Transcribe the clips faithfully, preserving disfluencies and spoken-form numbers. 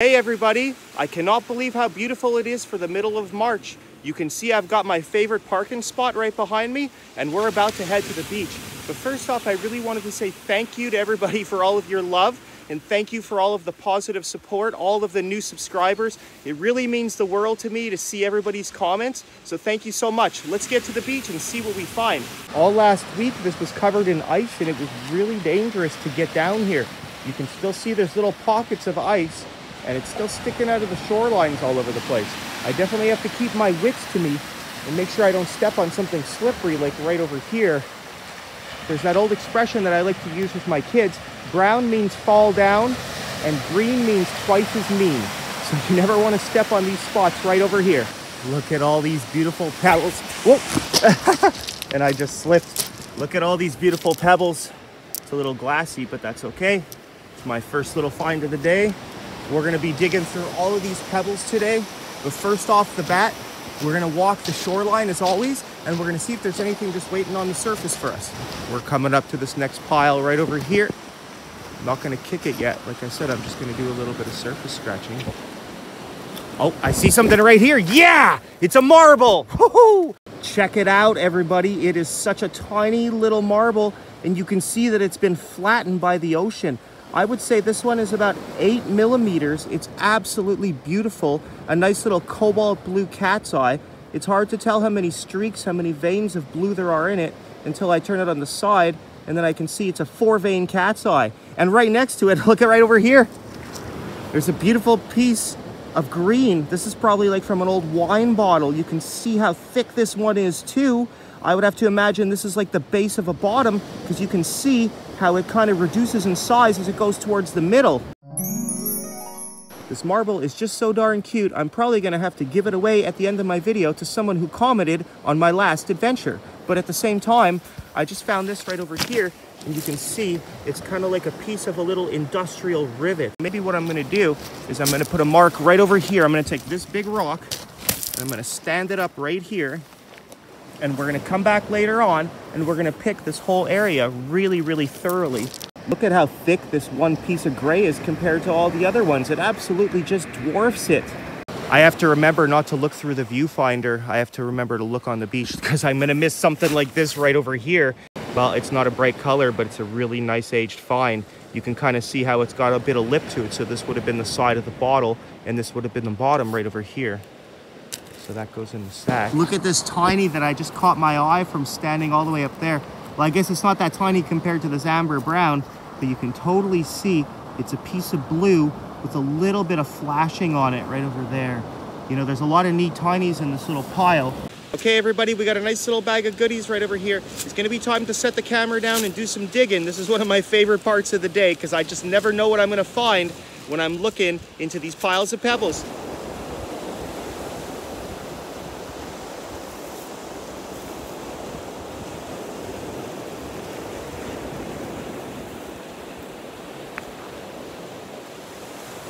Hey everybody, I cannot believe how beautiful it is for the middle of March. You can see I've got my favorite parking spot right behind me and we're about to head to the beach. But first off, I really wanted to say thank you to everybody for all of your love and thank you for all of the positive support, all of the new subscribers. It really means the world to me to see everybody's comments. So thank you so much. Let's get to the beach and see what we find. All last week, this was covered in ice and it was really dangerous to get down here. You can still see there's little pockets of ice and it's still sticking out of the shorelines all over the place. I definitely have to keep my wits to me and make sure I don't step on something slippery like right over here. There's that old expression that I like to use with my kids. Brown means fall down and green means twice as mean. So you never want to step on these spots right over here. Look at all these beautiful pebbles. Whoa! And I just slipped. Look at all these beautiful pebbles. It's a little glassy, but that's okay. It's my first little find of the day. We're gonna be digging through all of these pebbles today, but first off the bat, we're gonna walk the shoreline as always, and we're gonna see if there's anything just waiting on the surface for us. We're coming up to this next pile right over here. I'm not gonna kick it yet. Like I said, I'm just gonna do a little bit of surface scratching. Oh, I see something right here. Yeah, it's a marble. Woo-hoo! Check it out, everybody. It is such a tiny little marble, and you can see that it's been flattened by the ocean. I would say this one is about eight millimeters. It's absolutely beautiful. A nice little cobalt blue cat's eye. It's hard to tell how many streaks, how many veins of blue there are in it until I turn it on the side and then I can see it's a four vein cat's eye. And right next to it, look at right over here. There's a beautiful piece of green. This is probably like from an old wine bottle. You can see how thick this one is too. I would have to imagine this is like the base of a bottom because you can see how it kind of reduces in size as it goes towards the middle. This marble is just so darn cute, I'm probably gonna have to give it away at the end of my video to someone who commented on my last adventure. But at the same time, I just found this right over here and you can see it's kind of like a piece of a little industrial rivet. Maybe what I'm gonna do is I'm gonna put a mark right over here. I'm gonna take this big rock and I'm gonna stand it up right here. And we're gonna come back later on and we're gonna pick this whole area really, really thoroughly. Look at how thick this one piece of gray is compared to all the other ones. It absolutely just dwarfs it. I have to remember not to look through the viewfinder. I have to remember to look on the beach because I'm gonna miss something like this right over here. Well, it's not a bright color, but it's a really nice aged find. You can kind of see how it's got a bit of lip to it. So this would have been the side of the bottle and this would have been the bottom right over here. So that goes in the sack. Look at this tiny that I just caught my eye from standing all the way up there. Well, I guess it's not that tiny compared to this amber brown, but you can totally see it's a piece of blue with a little bit of flashing on it right over there. You know, there's a lot of neat tinies in this little pile. Okay, everybody, we got a nice little bag of goodies right over here. It's gonna be time to set the camera down and do some digging. This is one of my favorite parts of the day because I just never know what I'm gonna find when I'm looking into these piles of pebbles.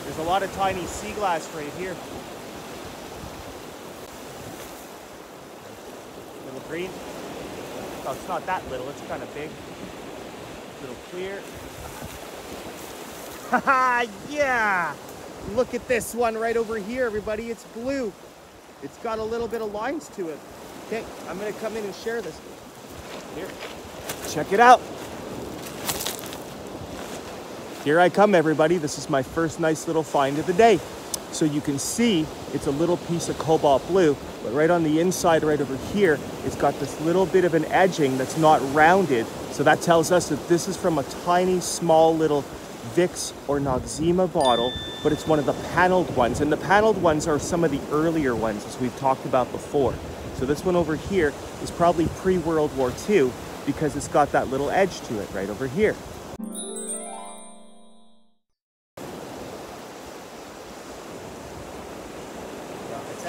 There's a lot of tiny sea glass right here. Little green. Oh, it's not that little, it's kind of big. Little clear. Haha, yeah! Look at this one right over here, everybody. It's blue. It's got a little bit of lines to it. Okay, I'm gonna come in and share this. Here, check it out. Here I come, everybody. This is my first nice little find of the day. So you can see it's a little piece of cobalt blue, but right on the inside, right over here, it's got this little bit of an edging that's not rounded. So that tells us that this is from a tiny, small little Vicks or Noxzema bottle, but it's one of the paneled ones. And the paneled ones are some of the earlier ones, as we've talked about before. So this one over here is probably pre-World War Two because it's got that little edge to it right over here.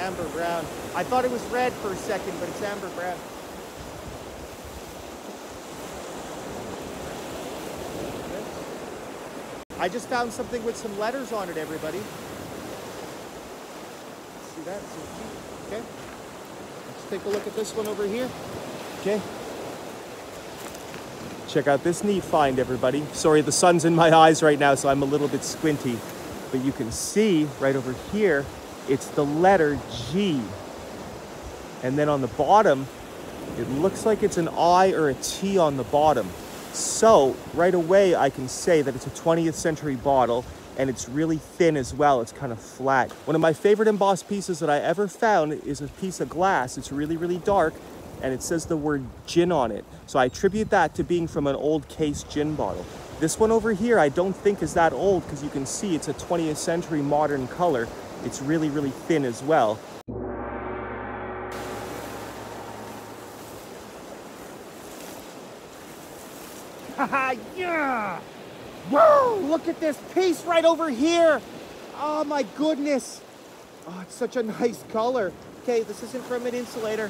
Amber brown. I thought it was red for a second, but it's amber brown. I just found something with some letters on it, everybody. See that? Okay. Let's take a look at this one over here. Okay. Check out this neat find, everybody. Sorry, the sun's in my eyes right now, so I'm a little bit squinty. But you can see right over here, it's the letter G. And then on the bottom, it looks like it's an I or a T on the bottom. So right away, I can say that it's a twentieth century bottle, and it's really thin as well. It's kind of flat. One of my favorite embossed pieces that I ever found is a piece of glass. It's really, really dark, and it says the word gin on it. So I attribute that to being from an old case gin bottle. This one over here, I don't think is that old, because you can see it's a twentieth century modern color. It's really, really thin as well. Haha, yeah! Whoa, look at this piece right over here. Oh my goodness. Oh, it's such a nice color. Okay, this isn't from an insulator.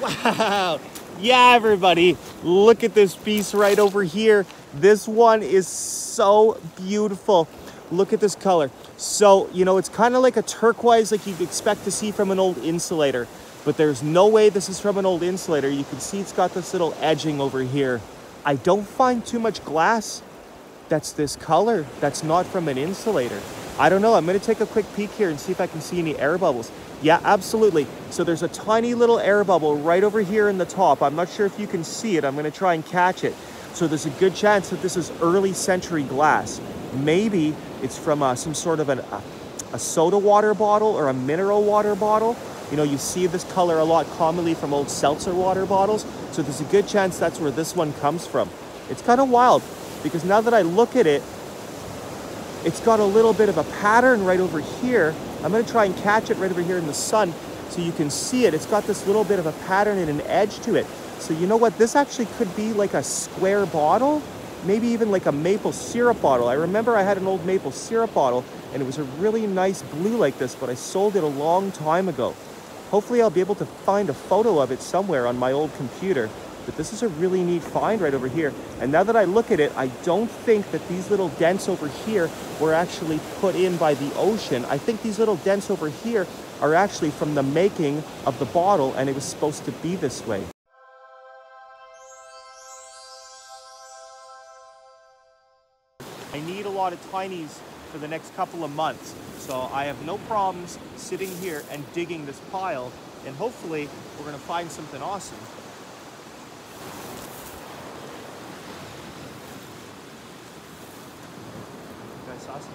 Wow. Yeah, everybody, look at this piece right over here. This one is so beautiful. Look at this color. So, you know, it's kind of like a turquoise like you'd expect to see from an old insulator, but there's no way this is from an old insulator. You can see it's got this little edging over here. I don't find too much glass that's this color that's not from an insulator. I don't know. I'm going to take a quick peek here and see if I can see any air bubbles. Yeah, absolutely. So there's a tiny little air bubble right over here in the top. I'm not sure if you can see it. I'm going to try and catch it. So there's a good chance that this is early century glass. Maybe it's from uh, some sort of an, uh, a soda water bottle or a mineral water bottle. You know, you see this color a lot commonly from old seltzer water bottles. So there's a good chance that's where this one comes from. It's kind of wild, because now that I look at it, it's got a little bit of a pattern right over here. I'm gonna try and catch it right over here in the sun so you can see it. It's got this little bit of a pattern and an edge to it. So you know what? This actually could be like a square bottle, maybe even like a maple syrup bottle. I remember I had an old maple syrup bottle, and it was a really nice blue like this, but I sold it a long time ago. Hopefully I'll be able to find a photo of it somewhere on my old computer. But this is a really neat find right over here. And now that I look at it, I don't think that these little dents over here were actually put in by the ocean. I think these little dents over here are actually from the making of the bottle, and it was supposed to be this way. I need a lot of tinies for the next couple of months, so I have no problems sitting here and digging this pile, and hopefully we're gonna find something awesome. Right here.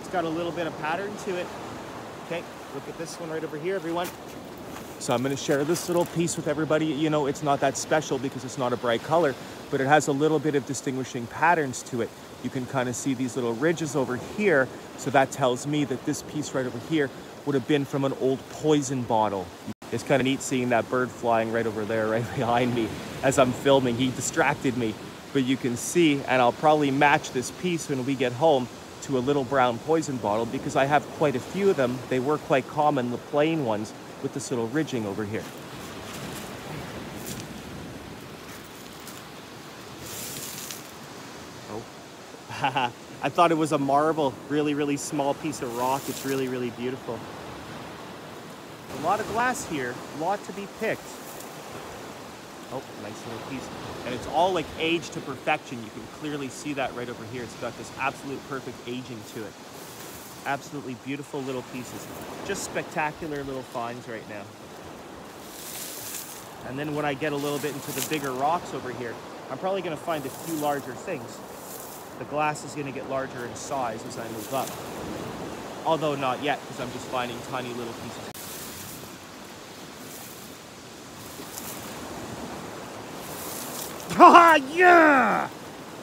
It's got a little bit of pattern to it. Okay, look at this one right over here, everyone. So I'm going to share this little piece with everybody. You know, it's not that special because it's not a bright color, but it has a little bit of distinguishing patterns to it. You can kind of see these little ridges over here. So that tells me that this piece right over here would have been from an old poison bottle. It's kind of neat seeing that bird flying right over there, right behind me as I'm filming. He distracted me. But you can see, and I'll probably match this piece when we get home to a little brown poison bottle, because I have quite a few of them. They were quite common, the plain ones with this little ridging over here. Oh, I thought it was a marble, really, really small piece of rock. It's really, really beautiful. A lot of glass here, a lot to be picked. Oh, nice little piece. And it's all like aged to perfection. You can clearly see that right over here. It's got this absolute perfect aging to it. Absolutely beautiful little pieces. Just spectacular little finds right now. And then when I get a little bit into the bigger rocks over here, I'm probably going to find a few larger things. The glass is going to get larger in size as I move up. Although not yet, because I'm just finding tiny little pieces. Haha, yeah!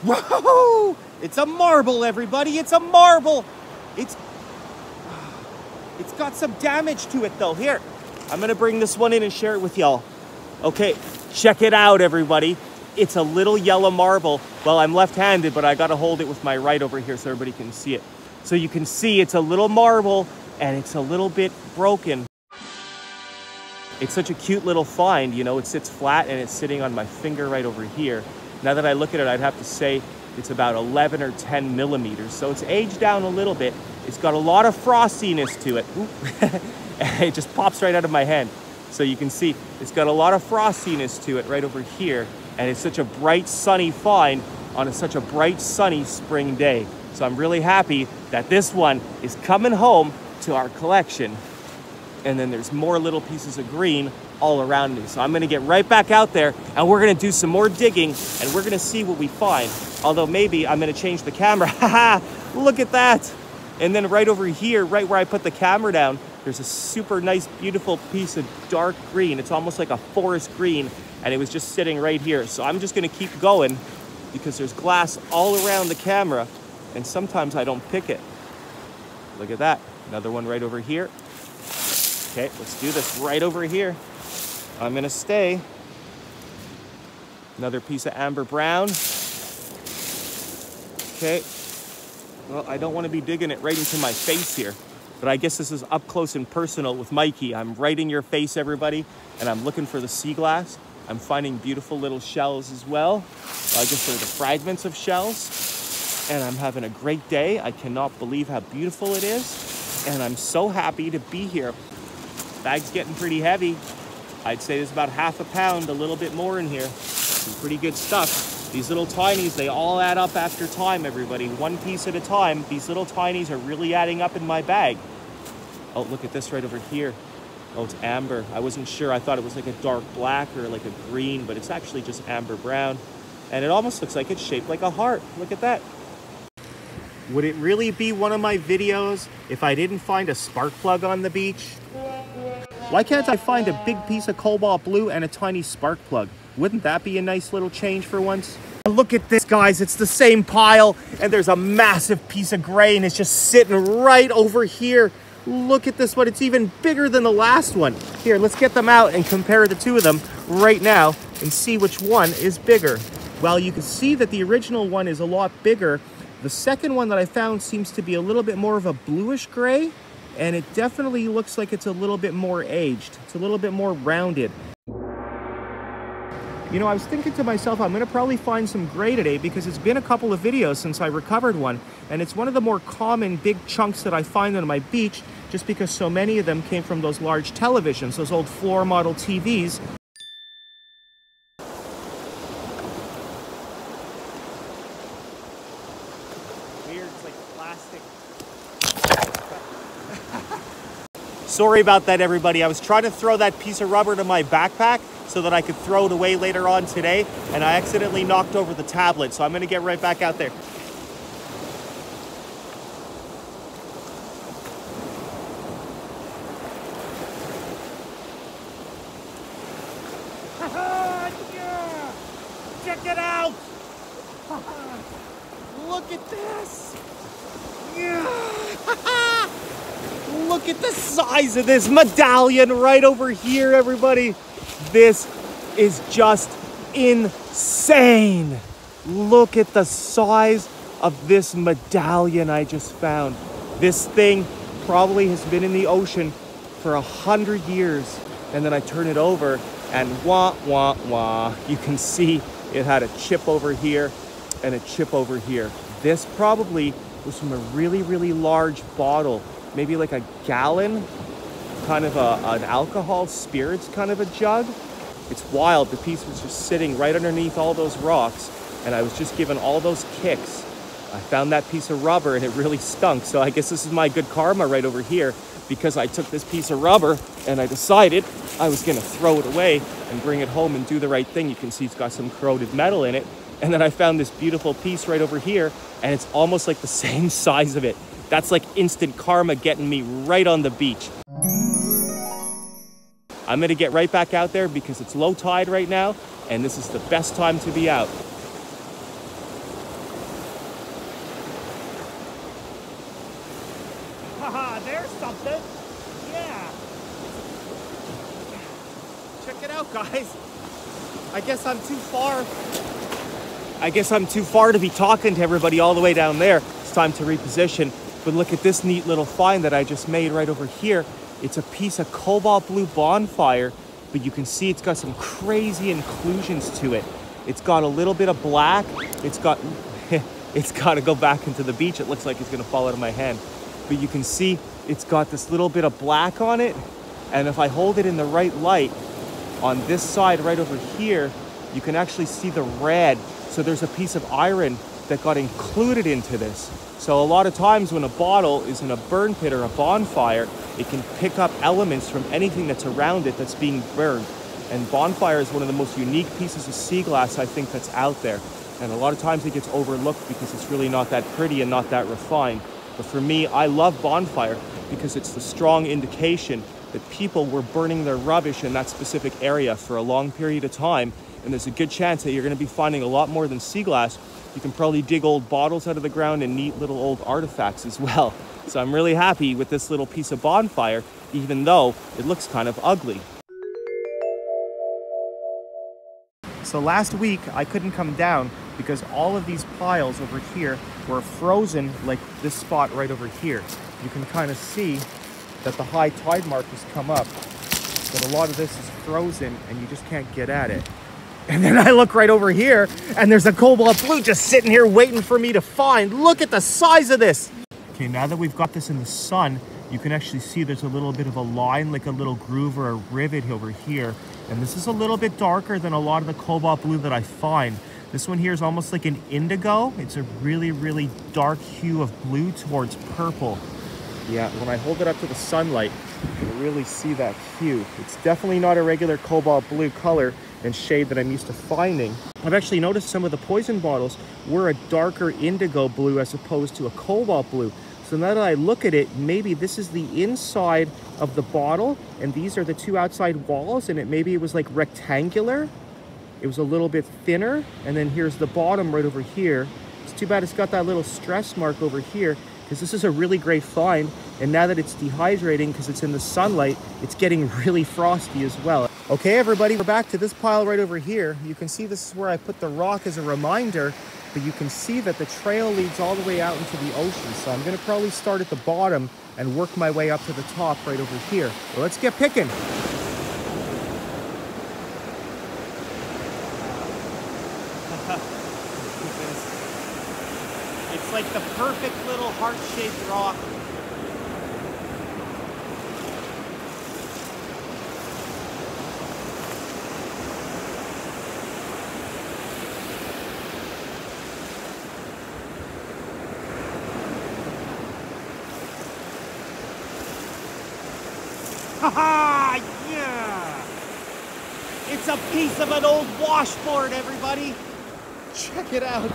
Whoa! It's a marble, everybody. It's a marble. It's it's got some damage to it, though. Here, I'm gonna bring this one in and share it with y'all. Okay, check it out, everybody. It's a little yellow marble. Well, I'm left-handed, but I gotta hold it with my right over here so everybody can see it. So you can see it's a little marble, and it's a little bit broken. It's such a cute little find, you know, it sits flat and it's sitting on my finger right over here. Now that I look at it, I'd have to say it's about eleven or ten millimeters. So it's aged down a little bit. It's got a lot of frostiness to it. It just pops right out of my hand. So you can see it's got a lot of frostiness to it right over here. And it's such a bright sunny find on a, such a bright sunny spring day. So I'm really happy that this one is coming home to our collection. And then there's more little pieces of green all around me. So I'm gonna get right back out there and we're gonna do some more digging and we're gonna see what we find. Although maybe I'm gonna change the camera. Haha, look at that. And then right over here, right where I put the camera down, there's a super nice, beautiful piece of dark green. It's almost like a forest green, and it was just sitting right here. So I'm just gonna keep going because there's glass all around the camera, and sometimes I don't pick it. Look at that, another one right over here. Okay, let's do this right over here. I'm gonna stay. Another piece of amber brown. Okay. Well, I don't want to be digging it right into my face here, but I guess this is up close and personal with Mikey. I'm right in your face, everybody, and I'm looking for the sea glass. I'm finding beautiful little shells as well. I guess they're the fragments of shells, and I'm having a great day. I cannot believe how beautiful it is, and I'm so happy to be here. Bag's getting pretty heavy. I'd say there's about half a pound, a little bit more in here. Some pretty good stuff. These little tinies, they all add up after time, everybody. One piece at a time. These little tinies are really adding up in my bag. Oh, look at this right over here. Oh, it's amber. I wasn't sure. I thought it was like a dark black or like a green, but it's actually just amber brown. And it almost looks like it's shaped like a heart. Look at that. Would it really be one of my videos if I didn't find a spark plug on the beach? Why can't I find a big piece of cobalt blue and a tiny spark plug? Wouldn't that be a nice little change for once? Look at this, guys. It's the same pile, and there's a massive piece of gray, and it's just sitting right over here. Look at this one. It's even bigger than the last one. Here, let's get them out and compare the two of them right now and see which one is bigger. Well, you can see that the original one is a lot bigger. The second one that I found seems to be a little bit more of a bluish gray, and it definitely looks like it's a little bit more aged. It's a little bit more rounded. You know, I was thinking to myself, I'm going to probably find some gray today because it's been a couple of videos since I recovered one. And it's one of the more common big chunks that I find on my beach just because so many of them came from those large televisions, those old floor model T Vs. Weird, it's like plastic. Sorry about that, everybody. I was trying to throw that piece of rubber to my backpack so that I could throw it away later on today, and I accidentally knocked over the tablet, so I'm gonna get right back out there. Yeah! Check it out! Look at this! Yeah! Look at the size of this medallion right over here, everybody! This is just insane. Look at the size of this medallion I just found. This thing probably has been in the ocean for a hundred years. And then I turn it over and wah, wah, wah. You can see it had a chip over here and a chip over here. This probably was from a really, really large bottle, maybe like a gallon. Kind of a, an alcohol spirits kind of a jug. It's wild. The piece was just sitting right underneath all those rocks, and I was just given all those kicks. I found that piece of rubber and it really stunk, so I guess this is my good karma right over here, because I took this piece of rubber and I decided I was gonna throw it away and bring it home and do the right thing. You can see it's got some corroded metal in it. And then I found this beautiful piece right over here, and it's almost like the same size of it. That's like instant karma getting me right on the beach. I'm gonna get right back out there because it's low tide right now, and this is the best time to be out. Haha, there's something. Yeah. Check it out, guys. I guess I'm too far. I guess I'm too far to be talking to everybody all the way down there. It's time to reposition. But look at this neat little find that I just made right over here. It's a piece of cobalt blue bonfire, but you can see it's got some crazy inclusions to it. It's got a little bit of black. It's got, it's got to go back into the beach. It looks like it's going to fall out of my hand. But you can see it's got this little bit of black on it. And if I hold it in the right light on this side right over here, you can actually see the red. So there's a piece of iron that got included into this. So a lot of times when a bottle is in a burn pit or a bonfire, it can pick up elements from anything that's around it that's being burned. And bonfire is one of the most unique pieces of sea glass I think that's out there. And a lot of times it gets overlooked because it's really not that pretty and not that refined. But for me, I love bonfire because it's the strong indication that people were burning their rubbish in that specific area for a long period of time. And there's a good chance that you're going to be finding a lot more than sea glass. You can probably dig old bottles out of the ground and neat little old artifacts as well. So I'm really happy with this little piece of bonfire, even though it looks kind of ugly. So last week I couldn't come down because all of these piles over here were frozen, like this spot right over here. You can kind of see that the high tide mark has come up, but a lot of this is frozen and you just can't get at it. And then I look right over here and there's a cobalt blue just sitting here waiting for me to find. Look at the size of this. Okay, now that we've got this in the sun, you can actually see there's a little bit of a line, like a little groove or a rivet over here. And this is a little bit darker than a lot of the cobalt blue that I find. This one here is almost like an indigo. It's a really, really dark hue of blue towards purple. Yeah, when I hold it up to the sunlight, you can really see that hue. It's definitely not a regular cobalt blue color and shade that I'm used to finding. I've actually noticed some of the poison bottles were a darker indigo blue as opposed to a cobalt blue. So now that I look at it, maybe this is the inside of the bottle and these are the two outside walls, and it maybe it was like rectangular. It was a little bit thinner, and then here's the bottom right over here. It's too bad it's got that little stress mark over here, because this is a really great find, and now that it's dehydrating because it's in the sunlight, it's getting really frosty as well. Okay everybody, we're back to this pile right over here. You can see this is where I put the rock as a reminder, but you can see that the trail leads all the way out into the ocean, so I'm going to probably start at the bottom and work my way up to the top right over here. Well, let's get picking! It's like the perfect little heart-shaped rock. Ha-ha! Yeah! It's a piece of an old washboard, everybody! Check it out!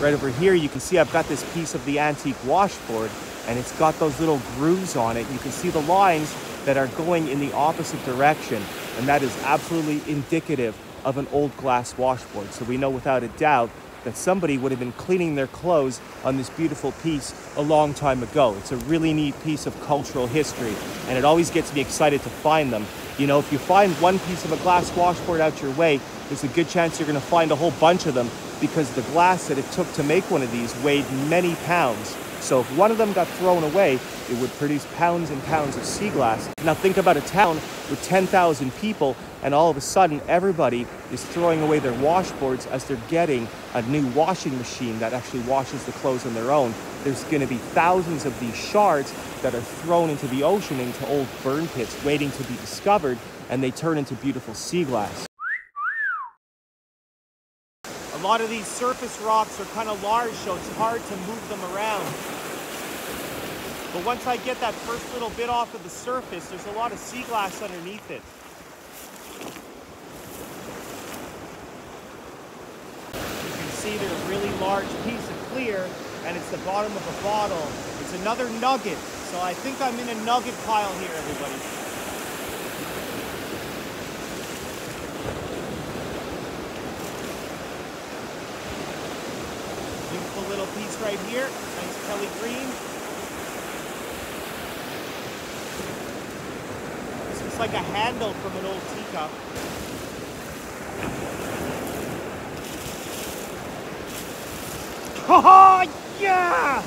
Right over here, you can see I've got this piece of the antique washboard, and it's got those little grooves on it. You can see the lines that are going in the opposite direction, and that is absolutely indicative of an old glass washboard. So we know without a doubt that somebody would have been cleaning their clothes on this beautiful piece a long time ago. It's a really neat piece of cultural history, and it always gets me excited to find them. You know, if you find one piece of a glass washboard out your way, there's a good chance you're gonna find a whole bunch of them, because the glass that it took to make one of these weighed many pounds. So if one of them got thrown away, it would produce pounds and pounds of sea glass. Now think about a town with ten thousand people, and all of a sudden everybody is throwing away their washboards as they're getting a new washing machine that actually washes the clothes on their own. There's going to be thousands of these shards that are thrown into the ocean, into old burn pits, waiting to be discovered, and they turn into beautiful sea glass. A lot of these surface rocks are kind of large, so it's hard to move them around. But once I get that first little bit off of the surface, there's a lot of sea glass underneath it. See, there's a really large piece of clear, and it's the bottom of a bottle. It's another nugget, so I think I'm in a nugget pile here, everybody. Beautiful little piece right here, nice Kelly green. This looks like a handle from an old teacup. Oh yeah!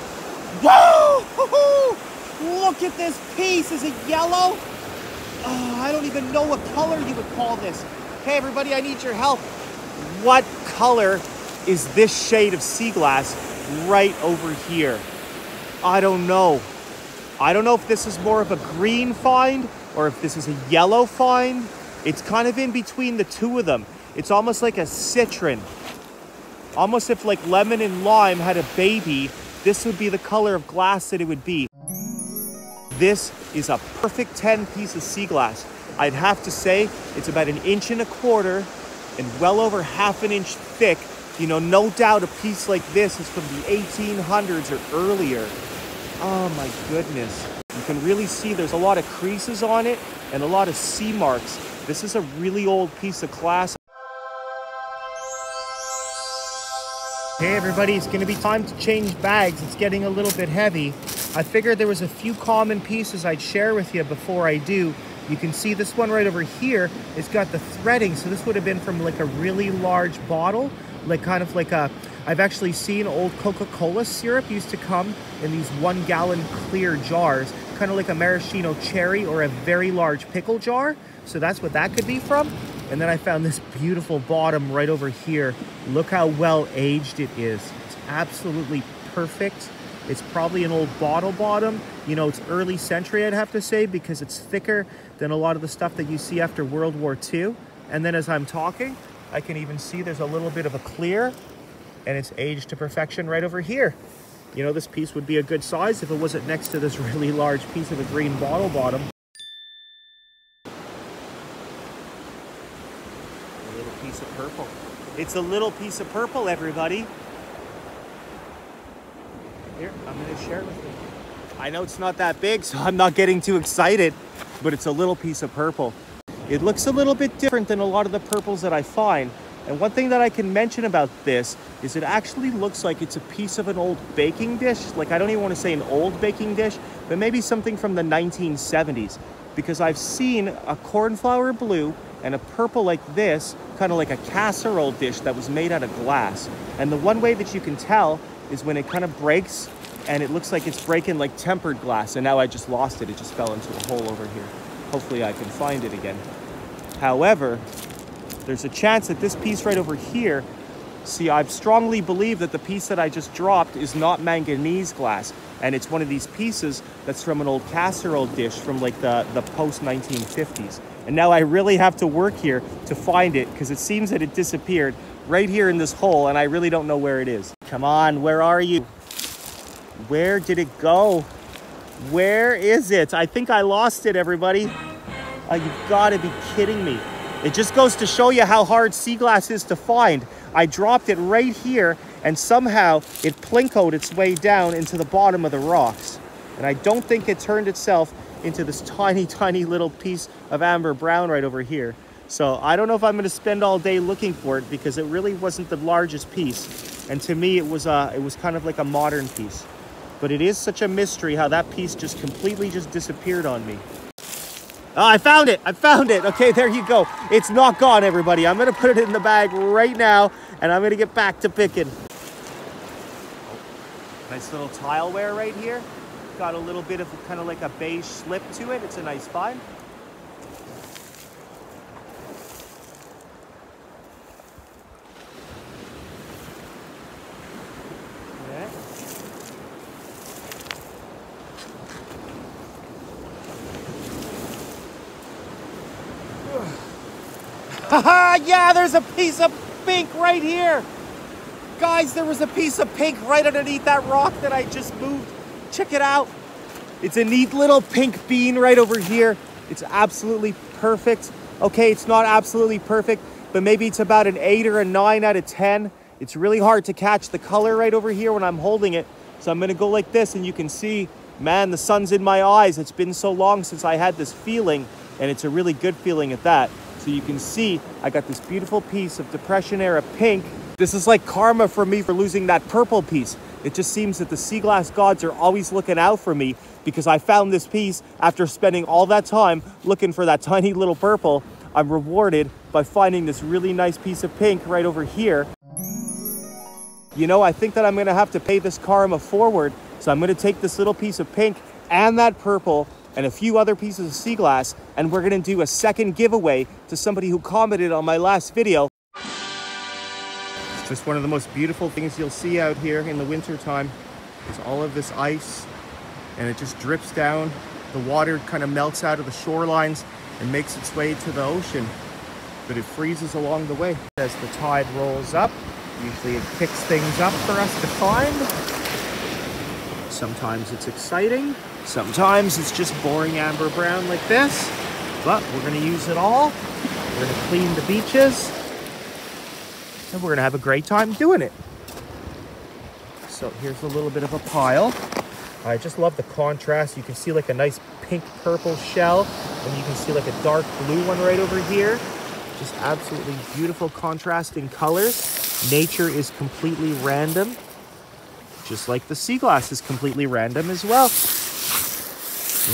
Whoa! Hoo-hoo! Look at this piece. Is it yellow? Oh, I don't even know what color you would call this. Hey everybody, I need your help. What color is this shade of sea glass right over here? I don't know. I don't know if this is more of a green find or if this is a yellow find. It's kind of in between the two of them. It's almost like a citron. Almost if like lemon and lime had a baby, this would be the color of glass that it would be. This is a perfect ten piece of sea glass. I'd have to say it's about an inch and a quarter and well over half an inch thick. You know, no doubt a piece like this is from the eighteen hundreds or earlier. Oh my goodness. You can really see there's a lot of creases on it and a lot of sea marks. This is a really old piece of glass. Hey everybody, it's gonna be time to change bags. It's getting a little bit heavy. I figured there was a few common pieces I'd share with you before I do. You can see this one right over here. It's got the threading, so this would have been from like a really large bottle. Like kind of like a, I've actually seen old Coca-Cola syrup used to come in these one gallon clear jars, kind of like a maraschino cherry or a very large pickle jar. So that's what that could be from. And then I found this beautiful bottom right over here. Look how well aged it is. It's absolutely perfect. It's probably an old bottle bottom. You know, it's early century, I'd have to say, because it's thicker than a lot of the stuff that you see after World War Two. And then as I'm talking, I can even see there's a little bit of a clear, and it's aged to perfection right over here. You know, this piece would be a good size if it wasn't next to this really large piece of a green bottle bottom. A little piece of purple. It's a little piece of purple, everybody. Here, I'm gonna share it with you. I know it's not that big, so I'm not getting too excited, but it's a little piece of purple. It looks a little bit different than a lot of the purples that I find. And one thing that I can mention about this is it actually looks like it's a piece of an old baking dish. Like, I don't even want to say an old baking dish, but maybe something from the nineteen seventies, because I've seen a cornflower blue and a purple like this, kind of like a casserole dish that was made out of glass. And the one way that you can tell is when it kind of breaks, and it looks like it's breaking like tempered glass. And now I just lost it. It just fell into a hole over here. Hopefully I can find it again. However, there's a chance that this piece right over here, see, I strongly believe that the piece that I just dropped is not manganese glass. And it's one of these pieces that's from an old casserole dish from like the, the post nineteen fifties. And now I really have to work here to find it, because it seems that it disappeared right here in this hole, and I really don't know where it is. Come on, where are you? Where did it go? Where is it? I think I lost it, everybody. Oh, you've got to be kidding me. It just goes to show you how hard sea glass is to find. I dropped it right here, and somehow it plinkoed its way down into the bottom of the rocks. And I don't think it turned itself into this tiny, tiny little piece of amber brown right over here. So I don't know if I'm going to spend all day looking for it, because it really wasn't the largest piece. And to me, it was, uh, it was kind of like a modern piece. But it is such a mystery how that piece just completely just disappeared on me. Oh, I found it, I found it. Okay, there you go. It's not gone, everybody. I'm gonna put it in the bag right now, and I'm gonna get back to picking. Nice little tile wear right here. Got a little bit of kind of like a beige slip to it. It's a nice find. Haha, yeah, there's a piece of pink right here. Guys, there was a piece of pink right underneath that rock that I just moved. Check it out. It's a neat little pink bean right over here. It's absolutely perfect. Okay, it's not absolutely perfect, but maybe it's about an eight or a nine out of ten. It's really hard to catch the color right over here when I'm holding it. So I'm gonna go like this, and you can see, man, the sun's in my eyes. It's been so long since I had this feeling, and it's a really good feeling at that. So you can see, I got this beautiful piece of Depression era pink. This is like karma for me for losing that purple piece. It just seems that the sea glass gods are always looking out for me, because I found this piece after spending all that time looking for that tiny little purple. I'm rewarded by finding this really nice piece of pink right over here. You know, I think that I'm gonna have to pay this karma forward. So I'm gonna take this little piece of pink and that purple and a few other pieces of sea glass, and we're gonna do a second giveaway to somebody who commented on my last video. It's just one of the most beautiful things you'll see out here in the winter time. It's all of this ice, and it just drips down. The water kind of melts out of the shorelines and makes its way to the ocean, but it freezes along the way. As the tide rolls up, Usually it picks things up for us to climb. Sometimes it's exciting. Sometimes it's just boring amber brown like this. But we're going to use it all. We're going to clean the beaches. And we're going to have a great time doing it. So here's a little bit of a pile. I just love the contrast. You can see like a nice pink purple shell, and you can see like a dark blue one right over here. Just absolutely beautiful contrasting colors. Nature is completely random, just like the sea glass is completely random as well.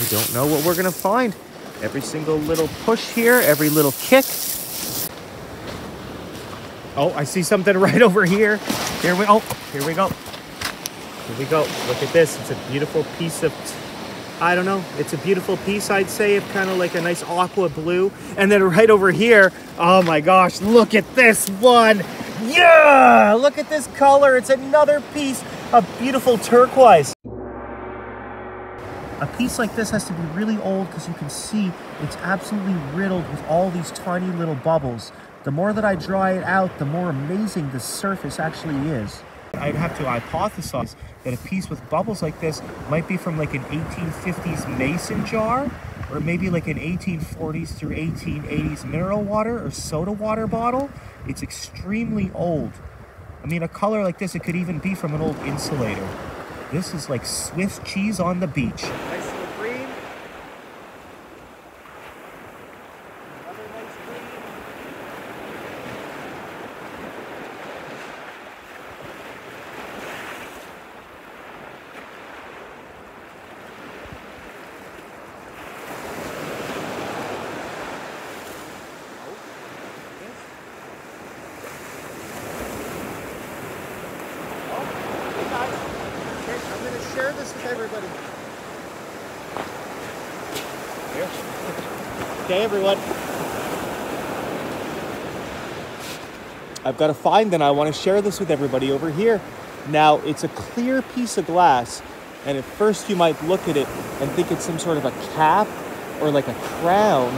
We don't know what we're gonna find. Every single little push here, every little kick. Oh, I see something right over here. Here we oh, here we go. Here we go. Look at this. It's a beautiful piece of, I don't know. It's a beautiful piece, I'd say, of kind of like a nice aqua blue. And then right over here, oh my gosh, look at this one. Yeah, look at this color. It's another piece of beautiful turquoise. A piece like this has to be really old because you can see it's absolutely riddled with all these tiny little bubbles. The more that I dry it out, the more amazing the surface actually is. I'd have to hypothesize that a piece with bubbles like this might be from like an eighteen fifties mason jar, or maybe like an eighteen forties through eighteen eighties mineral water or soda water bottle. It's extremely old. I mean, a color like this, it could even be from an old insulator. This is like Swiss cheese on the beach. Nice little green. Another nice green. Oh, this. Oh, nice. I'm going to share this with everybody. Here. Okay, everyone. I've got to find, and I want to share this with everybody over here. Now, it's a clear piece of glass, and at first you might look at it and think it's some sort of a cap or like a crown,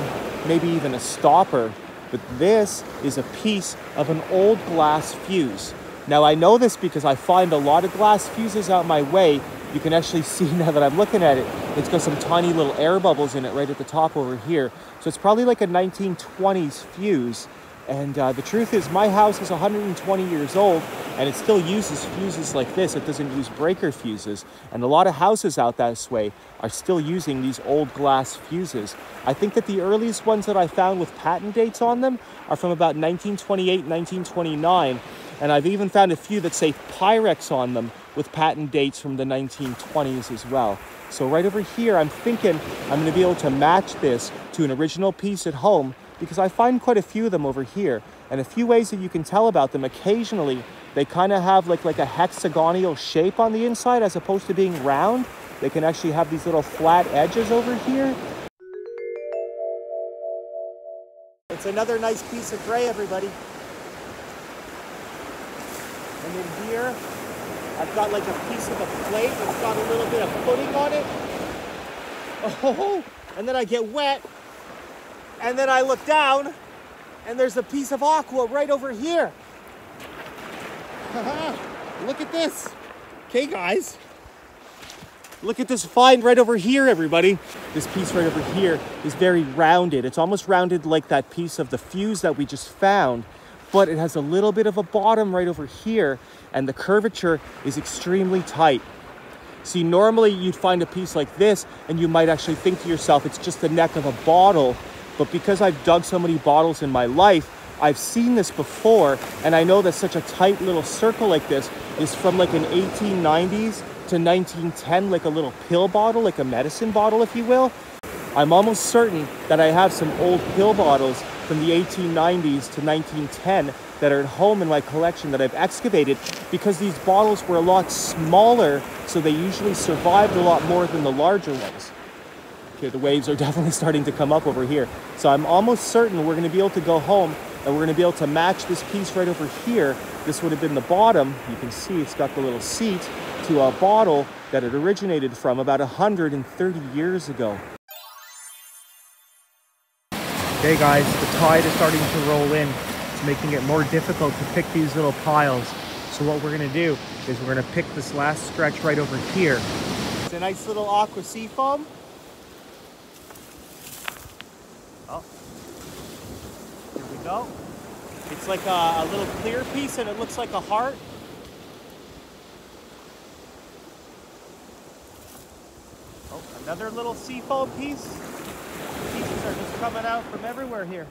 maybe even a stopper. But this is a piece of an old glass fuse. Now I know this because I find a lot of glass fuses out my way. You can actually see now that I'm looking at it, it's got some tiny little air bubbles in it right at the top over here. So it's probably like a nineteen twenties fuse. And uh, the truth is my house is one hundred twenty years old and it still uses fuses like this. It doesn't use breaker fuses. And a lot of houses out this way are still using these old glass fuses. I think that the earliest ones that I found with patent dates on them are from about nineteen twenty-eight, nineteen twenty-nine. And I've even found a few that say Pyrex on them with patent dates from the nineteen twenties as well. So right over here, I'm thinking I'm gonna be able to match this to an original piece at home because I find quite a few of them over here. And a few ways that you can tell about them, occasionally they kind of have like, like a hexagonal shape on the inside as opposed to being round. They can actually have these little flat edges over here. It's another nice piece of gray, everybody. And in here, I've got like a piece of a plate that's got a little bit of pudding on it. Oh, and then I get wet. And then I look down, and there's a piece of aqua right over here. Look at this. Okay, guys. Look at this find right over here, everybody. This piece right over here is very rounded. It's almost rounded like that piece of the fuse that we just found. But it has a little bit of a bottom right over here, and the curvature is extremely tight. See, normally you'd find a piece like this and you might actually think to yourself, it's just the neck of a bottle. But because I've dug so many bottles in my life, I've seen this before, and I know that such a tight little circle like this is from like an eighteen nineties to nineteen ten, like a little pill bottle, like a medicine bottle, if you will. I'm almost certain that I have some old pill bottles from the eighteen nineties to nineteen ten that are at home in my collection that I've excavated because these bottles were a lot smaller, so they usually survived a lot more than the larger ones. Okay, the waves are definitely starting to come up over here. So I'm almost certain we're gonna be able to go home and we're gonna be able to match this piece right over here. This would have been the bottom. You can see it's got the little seat to a bottle that it originated from about one hundred thirty years ago. Okay guys, the tide is starting to roll in. It's It's making it more difficult to pick these little piles. So what we're gonna do is we're gonna pick this last stretch right over here. It's a nice little aqua seafoam. Oh, here we go. It's like a, a little clear piece and it looks like a heart. Oh, another little seafoam piece. The pieces are just coming out from everywhere here.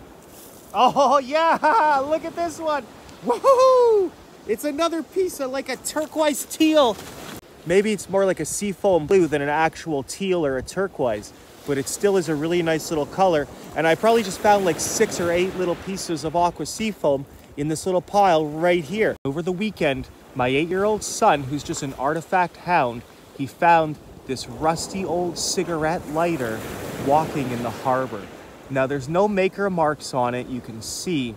Oh yeah, look at this one. Woohoo! It's another piece of like a turquoise teal. Maybe it's more like a seafoam blue than an actual teal or a turquoise, but it still is a really nice little color. And I probably just found like six or eight little pieces of aqua seafoam in this little pile right here. Over the weekend, my eight-year-old son, who's just an artifact hound, he found this rusty old cigarette lighter walking in the harbor. Now there's no maker marks on it, you can see.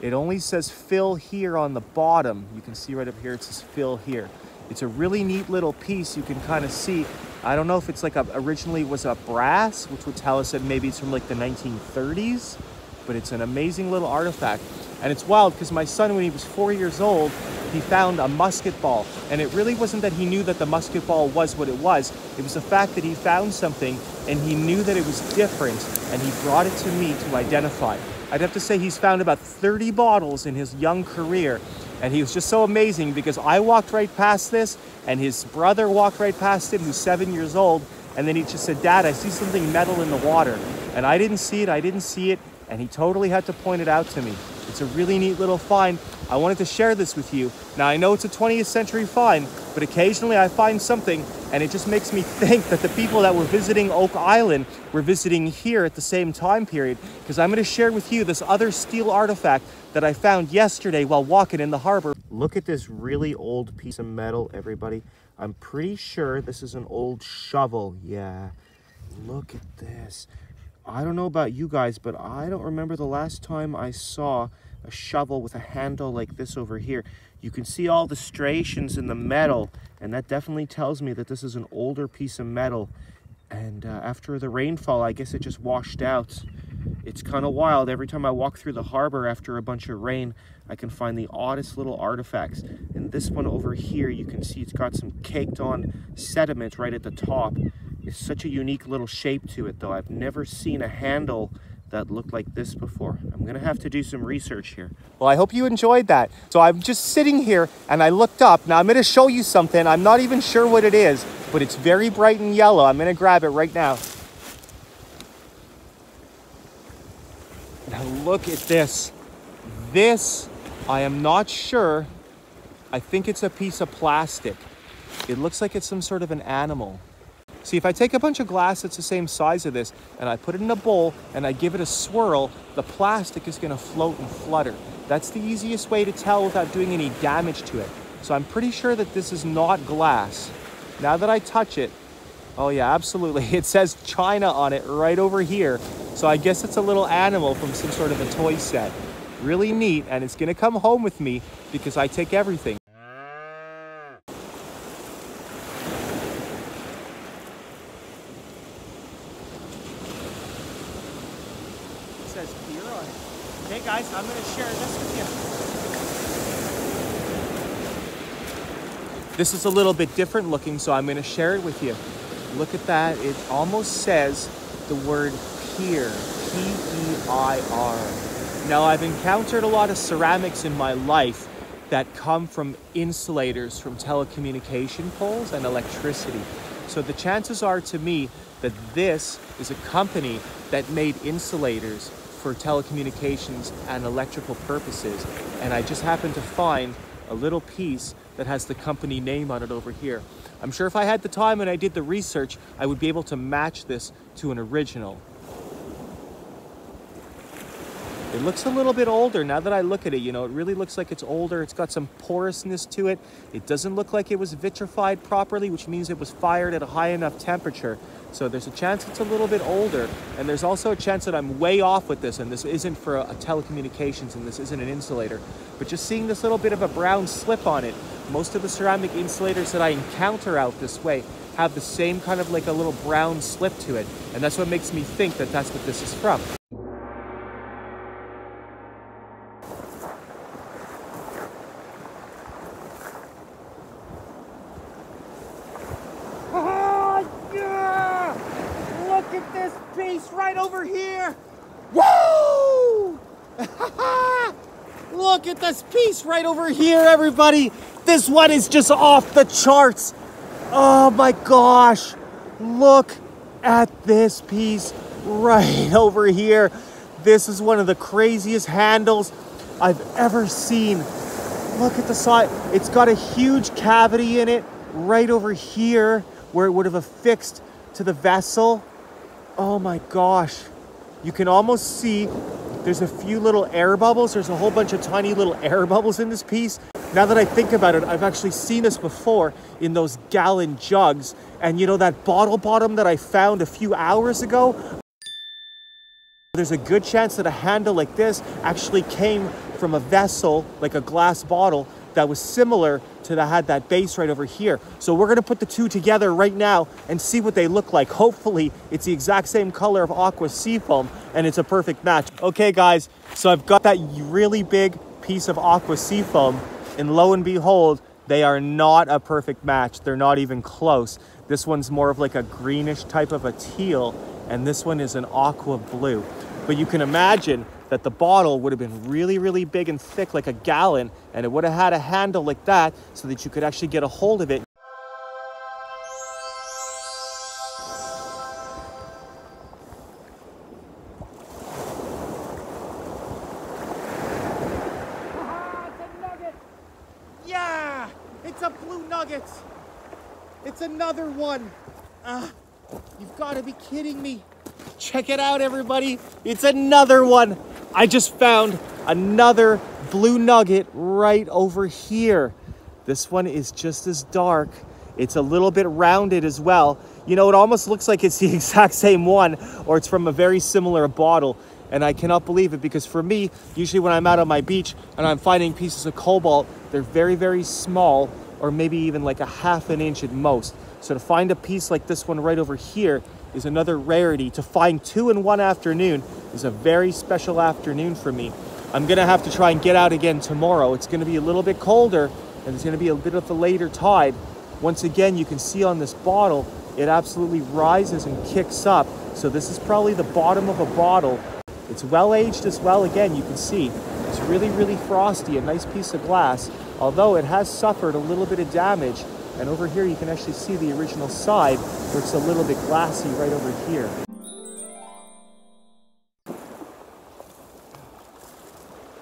It only says fill here on the bottom. You can see right up here, it says fill here. It's a really neat little piece, you can kind of see. I don't know if it's like a, originally was a brass, which would tell us that maybe it's from like the nineteen thirties, but it's an amazing little artifact. And it's wild because my son, when he was four years old, he found a musket ball. And it really wasn't that he knew that the musket ball was what it was. It was the fact that he found something and he knew that it was different and he brought it to me to identify. I'd have to say he's found about thirty bottles in his young career. And he was just so amazing because I walked right past this and his brother walked right past him, who's seven years old. And then he just said, Dad, I see something metal in the water. And I didn't see it, I didn't see it. And he totally had to point it out to me. It's a really neat little find. I wanted to share this with you. Now I know it's a twentieth century find, but occasionally I find something and it just makes me think that the people that were visiting Oak Island were visiting here at the same time period, because I'm gonna share with you this other steel artifact that I found yesterday while walking in the harbor. Look at this really old piece of metal, everybody. I'm pretty sure this is an old shovel, yeah. Look at this. I don't know about you guys, but I don't remember the last time I saw a shovel with a handle like this over here. You can see all the striations in the metal, and that definitely tells me that this is an older piece of metal. And uh, after the rainfall, I guess it just washed out. It's kind of wild. Every time I walk through the harbor after a bunch of rain, I can find the oddest little artifacts. And this one over here, you can see it's got some caked on sediment right at the top. It's such a unique little shape to it though. I've never seen a handle that looked like this before. I'm gonna have to do some research here. Well, I hope you enjoyed that. So I'm just sitting here and I looked up. Now I'm gonna show you something. I'm not even sure what it is, but it's very bright and yellow. I'm gonna grab it right now. Now look at this. This, I am not sure. I think it's a piece of plastic. It looks like it's some sort of an animal. See, if I take a bunch of glass that's the same size of this and I put it in a bowl and I give it a swirl, the plastic is gonna float and flutter. That's the easiest way to tell without doing any damage to it. So I'm pretty sure that this is not glass. Now that I touch it, oh yeah, absolutely. It says China on it right over here. So I guess it's a little animal from some sort of a toy set. Really neat, and it's gonna come home with me because I take everything. Hey guys, I'm going to share this with you. This is a little bit different looking, so I'm going to share it with you. Look at that. It almost says the word pier, P E I R. Now, I've encountered a lot of ceramics in my life that come from insulators from telecommunication poles and electricity. So the chances are to me that this is a company that made insulators for telecommunications and electrical purposes. And I just happened to find a little piece that has the company name on it over here. I'm sure if I had the time and I did the research, I would be able to match this to an original. It looks a little bit older now that I look at it, you know, it really looks like it's older. It's got some porousness to it. It doesn't look like it was vitrified properly, which means it was fired at a high enough temperature. So there's a chance it's a little bit older, and there's also a chance that I'm way off with this, and this isn't for a, a telecommunications, and this isn't an insulator. But just seeing this little bit of a brown slip on it, most of the ceramic insulators that I encounter out this way have the same kind of like a little brown slip to it, and that's what makes me think that that's what this is from. It's right over here. Woo! Look at this piece right over here, everybody. This one is just off the charts. Oh my gosh. Look at this piece right over here. This is one of the craziest handles I've ever seen. Look at the side. It's got a huge cavity in it right over here where it would have affixed to the vessel. Oh my gosh. You can almost see there's a few little air bubbles. There's a whole bunch of tiny little air bubbles in this piece. Now that I think about it, I've actually seen this before in those gallon jugs. And you know that bottle bottom that I found a few hours ago? There's a good chance that a handle like this actually came from a vessel, like a glass bottle, that was similar to that had that base right over here. So we're gonna put the two together right now and see what they look like. Hopefully it's the exact same color of aqua seafoam and it's a perfect match. Okay guys, so I've got that really big piece of aqua seafoam and lo and behold, they are not a perfect match. They're not even close. This one's more of like a greenish type of a teal and this one is an aqua blue. But you can imagine that the bottle would have been really, really big and thick like a gallon, and it would have had a handle like that so that you could actually get a hold of it. Ah, it's a nugget! Yeah! It's a blue nugget! It's another one! Ah, you've got to be kidding me! Check it out, everybody! It's another one! I just found another blue nugget right over here. This one is just as dark. It's a little bit rounded as well. You know, it almost looks like it's the exact same one or it's from a very similar bottle. And I cannot believe it because for me, usually when I'm out on my beach and I'm finding pieces of cobalt, they're very, very small or maybe even like a half an inch at most. So to find a piece like this one right over here is another rarity. To find two in one afternoon is a very special afternoon for me. I'm gonna have to try and get out again tomorrow. It's gonna be a little bit colder and it's gonna be a bit of a later tide. Once again, you can see on this bottle, it absolutely rises and kicks up. So this is probably the bottom of a bottle. It's well aged as well. Again, you can see it's really, really frosty, a nice piece of glass, although it has suffered a little bit of damage. And over here, you can actually see the original side where it's a little bit glassy right over here.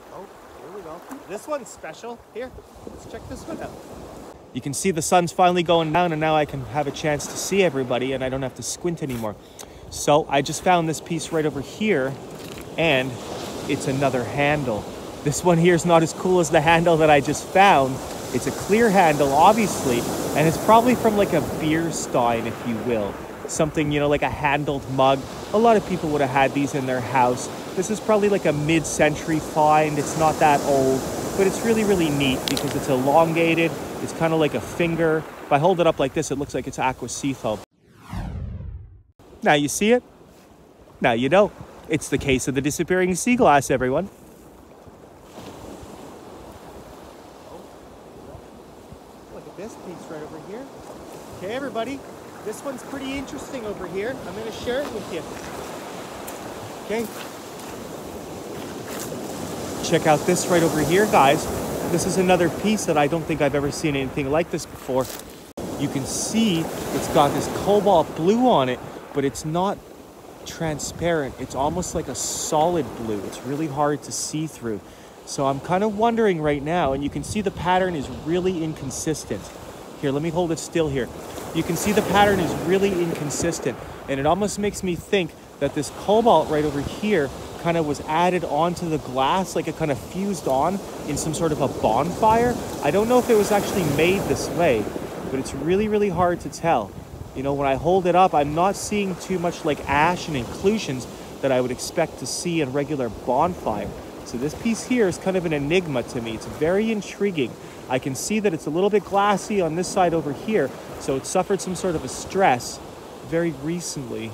Oh, here we go. This one's special. Here, let's check this one out. You can see the sun's finally going down and now I can have a chance to see everybody and I don't have to squint anymore. So I just found this piece right over here and it's another handle. This one here is not as cool as the handle that I just found. It's a clear handle, obviously, and it's probably from like a beer stein, if you will. Something, you know, like a handled mug. A lot of people would have had these in their house. This is probably like a mid-century find. It's not that old, but it's really, really neat because it's elongated. It's kind of like a finger. If I hold it up like this, it looks like it's aqua seafoam. Now you see it. Now you know. It's the case of the disappearing sea glass, everyone. This piece right over here. Okay, everybody, this one's pretty interesting over here. I'm gonna share it with you. Okay. Check out this right over here, guys. This is another piece that I don't think I've ever seen anything like this before. You can see it's got this cobalt blue on it, but it's not transparent. It's almost like a solid blue. It's really hard to see through. So I'm kind of wondering right now, and you can see the pattern is really inconsistent. Here, let me hold it still here. You can see the pattern is really inconsistent, and it almost makes me think that this cobalt right over here kind of was added onto the glass, like it kind of fused on in some sort of a bonfire. I don't know if it was actually made this way, but it's really, really hard to tell. You know, when I hold it up, I'm not seeing too much like ash and inclusions that I would expect to see in regular bonfire. So this piece here is kind of an enigma to me. It's very intriguing. I can see that it's a little bit glassy on this side over here, so it suffered some sort of a stress very recently.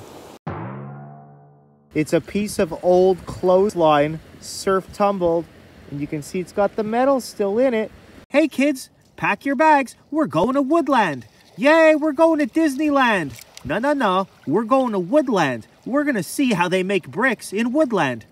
It's a piece of old clothesline, surf tumbled, and you can see it's got the metal still in it. Hey kids, pack your bags. We're going to Woodland. Yay, we're going to Disneyland. No, no, no, we're going to Woodland. We're gonna see how they make bricks in Woodland.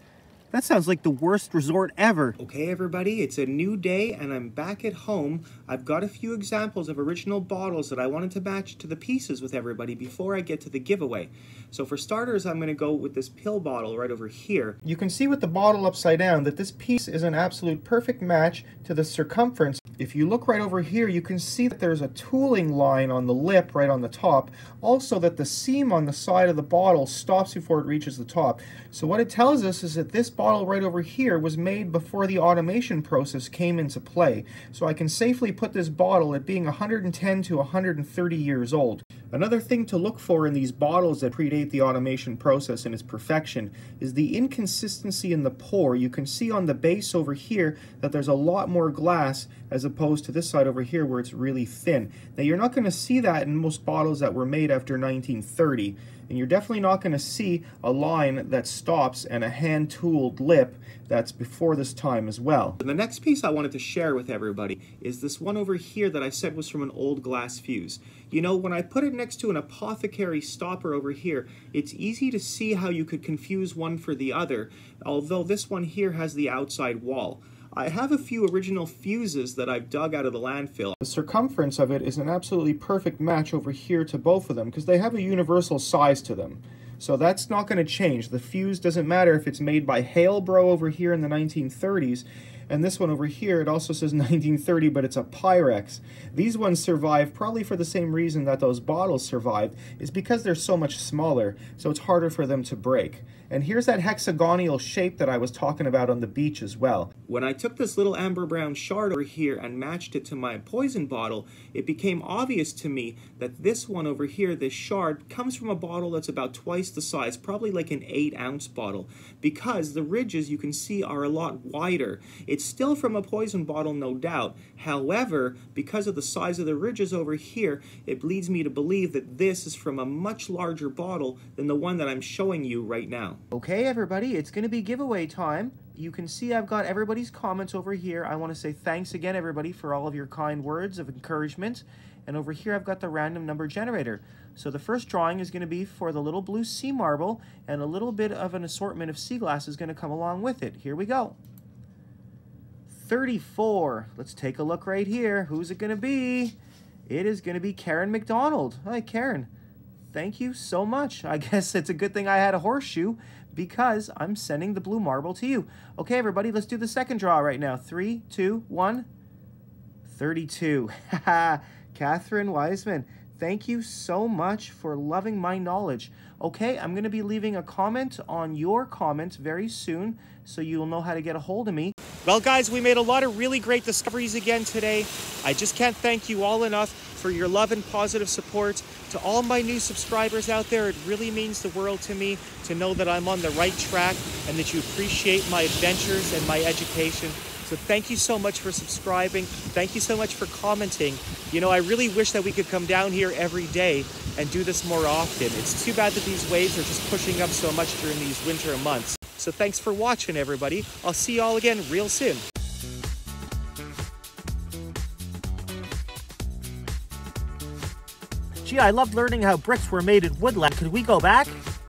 That sounds like the worst resort ever. Okay, everybody, it's a new day and I'm back at home. I've got a few examples of original bottles that I wanted to match to the pieces with everybody before I get to the giveaway. So for starters, I'm gonna go with this pill bottle right over here. You can see with the bottle upside down that this piece is an absolute perfect match to the circumference. If you look right over here, you can see that there's a tooling line on the lip right on the top. Also that the seam on the side of the bottle stops before it reaches the top. So what it tells us is that this bottle bottle right over here was made before the automation process came into play, so I can safely put this bottle at being one hundred ten to one hundred thirty years old. Another thing to look for in these bottles that predate the automation process and its perfection is the inconsistency in the pour. You can see on the base over here that there's a lot more glass as opposed to this side over here where it's really thin. Now you're not going to see that in most bottles that were made after nineteen thirty. And you're definitely not going to see a line that stops and a hand-tooled lip that's before this time as well. And the next piece I wanted to share with everybody is this one over here that I said was from an old glass fuse. You know, when I put it next to an apothecary stopper over here, it's easy to see how you could confuse one for the other, although this one here has the outside wall. I have a few original fuses that I've dug out of the landfill. The circumference of it is an absolutely perfect match over here to both of them because they have a universal size to them. So that's not going to change. The fuse doesn't matter if it's made by Halebro over here in the nineteen thirties, and this one over here, it also says nineteen thirty, but it's a Pyrex. These ones survive probably for the same reason that those bottles survived, is because they're so much smaller, so it's harder for them to break. And here's that hexagonal shape that I was talking about on the beach as well. When I took this little amber brown shard over here and matched it to my poison bottle, it became obvious to me that this one over here, this shard, comes from a bottle that's about twice the size, probably like an eight ounce bottle, because the ridges you can see are a lot wider. It's still from a poison bottle, no doubt. However, because of the size of the ridges over here, it leads me to believe that this is from a much larger bottle than the one that I'm showing you right now. Okay, everybody, it's going to be giveaway time. You can see I've got everybody's comments over here. I want to say thanks again, everybody, for all of your kind words of encouragement. And over here, I've got the random number generator. So the first drawing is going to be for the little blue sea marble, and a little bit of an assortment of sea glass is going to come along with it. Here we go. thirty-four. Let's take a look right here. Who's it going to be? It is going to be Karen McDonald. Hi, Karen. Thank you so much. I guess it's a good thing I had a horseshoe because I'm sending the blue marble to you. Okay, everybody, let's do the second draw right now. Three, two, one. thirty-two. Haha. Catherine Wiseman. Thank you so much for loving my knowledge. Okay, I'm going to be leaving a comment on your comments very soon, so you'll know how to get a hold of me. Well, guys, we made a lot of really great discoveries again today. I just can't thank you all enough for your love and positive support. To all my new subscribers out there, it really means the world to me to know that I'm on the right track and that you appreciate my adventures and my education. So thank you so much for subscribing. Thank you so much for commenting. You know, I really wish that we could come down here every day and do this more often. It's too bad that these waves are just pushing up so much during these winter months. So thanks for watching, everybody. I'll see you all again real soon. Gee, I loved learning how bricks were made in Woodland. Could we go back?